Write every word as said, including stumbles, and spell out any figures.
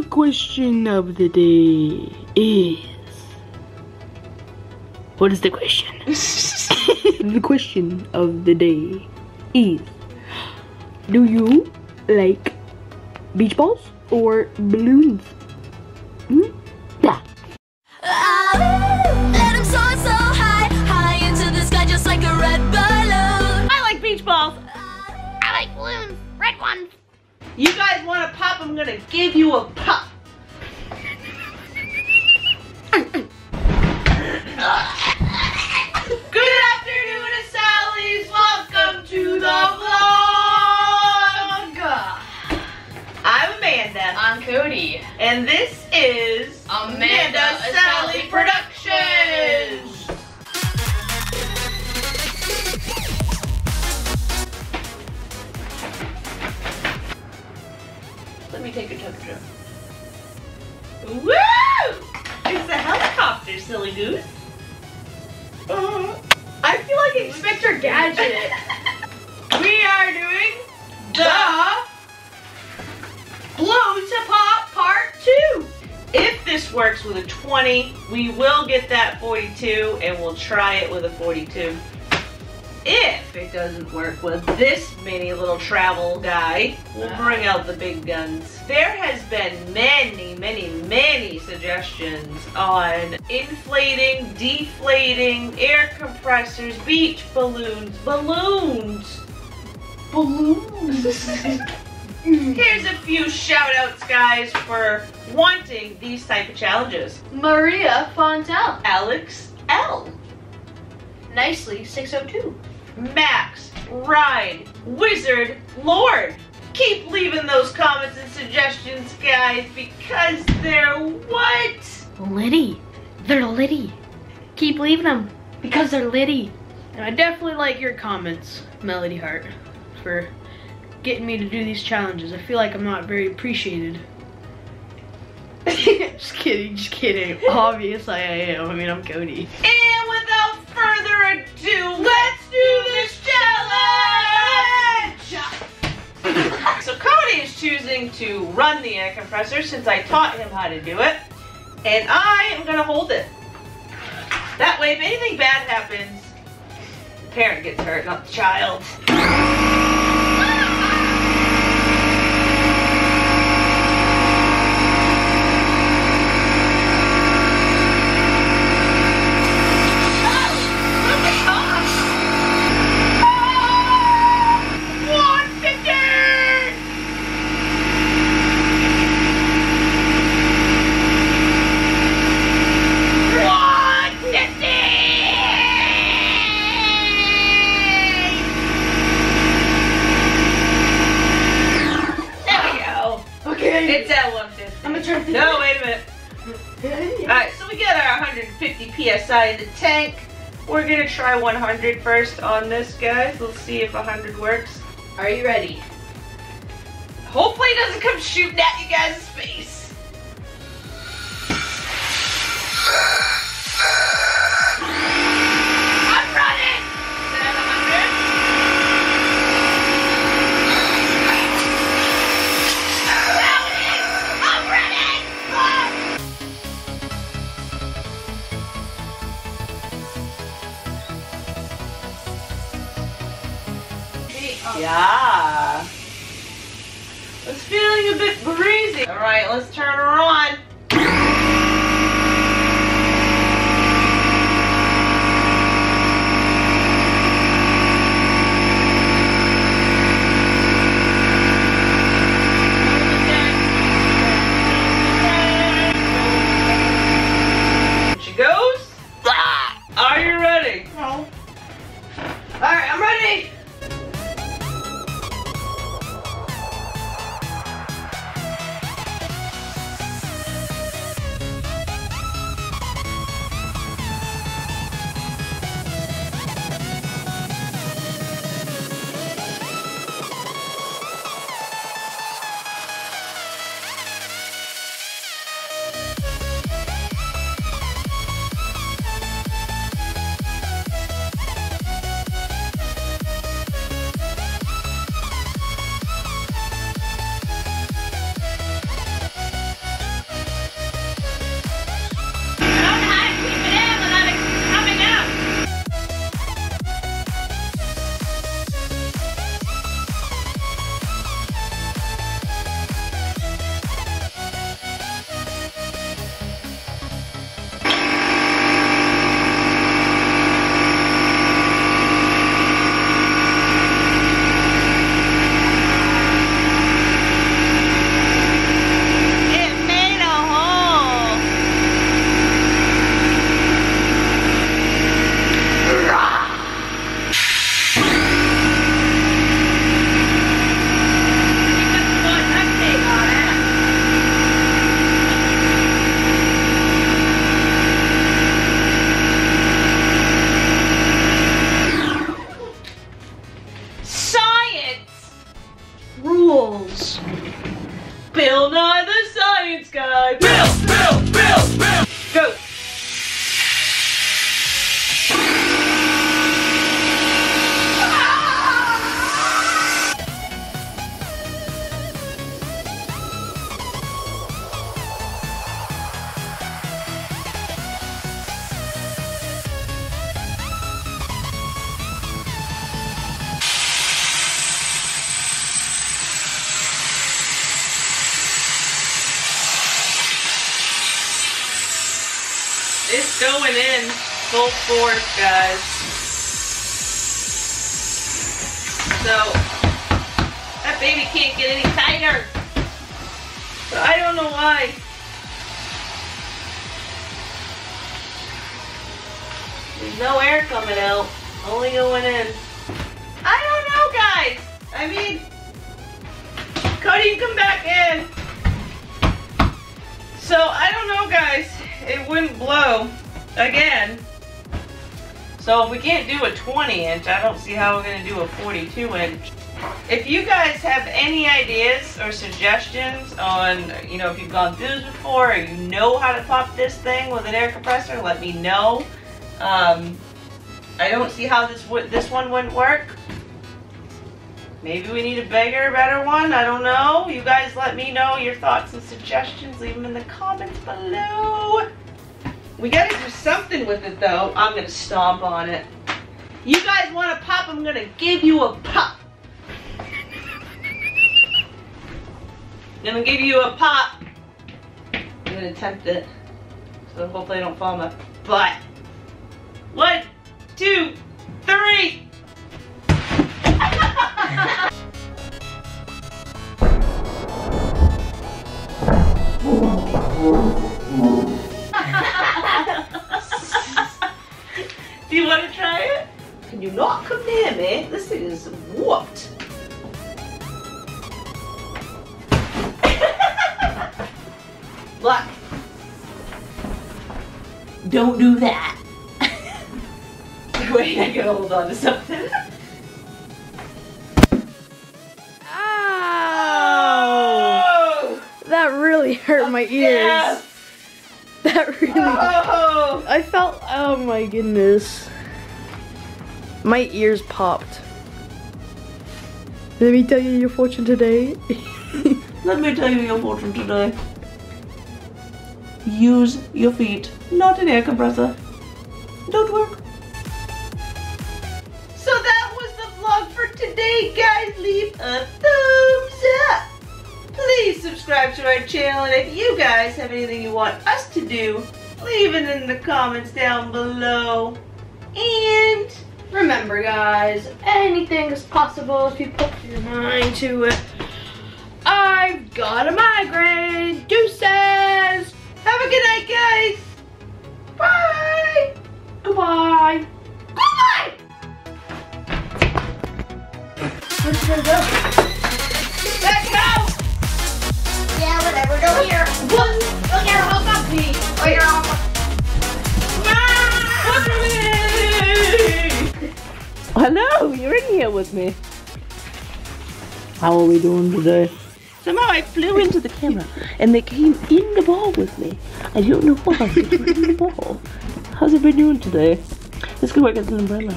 The question of the day is... What is the question? The question of the day is... Do you like beach balls or balloons? Hmm? Yeah. And I'm so, so high, high into the sky just like a red balloon. I like beach balls. I like balloons, red ones. You guys want a pop? I'm gonna give you a pop. Good afternoon, Sally's. Welcome to the vlog. I'm Amanda. I'm Cody. And this is Amanda, Amanda Sally Productions. Let me take a temperature. Woo! It's a helicopter, silly goose. Uh, I feel like Inspector Gadget. We are doing the Blow to Pop Part two. If this works with a twenty, we will get that forty-two and we'll try it with a forty-two. If it doesn't work with this mini little travel guide, we'll bring out the big guns. There has been many, many, many suggestions on inflating, deflating, air compressors, beach balloons, balloons, balloons. Here's a few shout outs, guys, for wanting these type of challenges. Mireia Fontal. Alex L. Nicely six oh two. Max, Ride, Wizard, Lord. Keep leaving those comments and suggestions, guys, because they're what? Litty. They're litty. Keep leaving them because they're litty. And I definitely like your comments, Melody Heart, for getting me to do these challenges. I feel like I'm not very appreciated. Just kidding, just kidding. Obviously I am. I mean, I'm Cody. And without further ado, let's do this challenge! So Cody is choosing to run the air compressor since I taught him how to do it. And I am gonna hold it. That way, if anything bad happens, the parent gets hurt, not the child. No, wait a minute. Alright, so we got our one hundred fifty P S I in the tank. We're going to try one hundred first on this, guys. We'll see if one hundred works. Are you ready? Hopefully it doesn't come shooting at you guys' face. I'm running! Is that one hundred? Yeah. It's feeling a bit breezy. All right, let's turn her on. go. Bill, Bill, Bill, Bill. Go. It's going in full force, guys. So that baby can't get any tighter. But I don't know why. There's no air coming out, only going in. I don't know, guys. I mean, Cody, you come back in. So I don't know, guys. It wouldn't blow again. So if we can't do a twenty inch, I don't see how we're going to do a forty-two inch. If you guys have any ideas or suggestions on, you know, if you've gone through this before or you know how to pop this thing with an air compressor, let me know. Um, I don't see how this would this one wouldn't work. Maybe we need a bigger, better one. I don't know. You guys let me know your thoughts and suggestions. Leave them in the comments below. We got to do something with it, though. I'm going to stomp on it. You guys want a pop? I'm going to give you a pop. I'm going to give you a pop. I'm going to attempt it. So hopefully I don't fall on my butt. One, two, three. Do you want to try it? Can you not come near me? This thing is warped. Look. Don't do that. Wait, I gotta hold on to something. That really hurt my ears. Yes. That really. Oh. I felt. Oh my goodness. My ears popped. Let me tell you your fortune today. Let me tell you your fortune today. Use your feet, not an air compressor. Don't work. So that was the vlog for today, guys. Leave a thumbs up. Please subscribe to our channel, and if you guys have anything you want us to do, leave it in the comments down below. And remember, guys, anything is possible if you put your mind to it. I've got a migraine. Deuces. Have a good night, guys. Bye. Goodbye. Goodbye. Where's it gonna go? Back out. Yeah, whatever, go here. What? Look at her, hook up me. Oh, you're off. Ah! Hello, you're in here with me. How are we doing today? Somehow I flew into the camera and they came in the ball with me. I don't know why they came in the ball. How's it been doing today? This could work as an umbrella.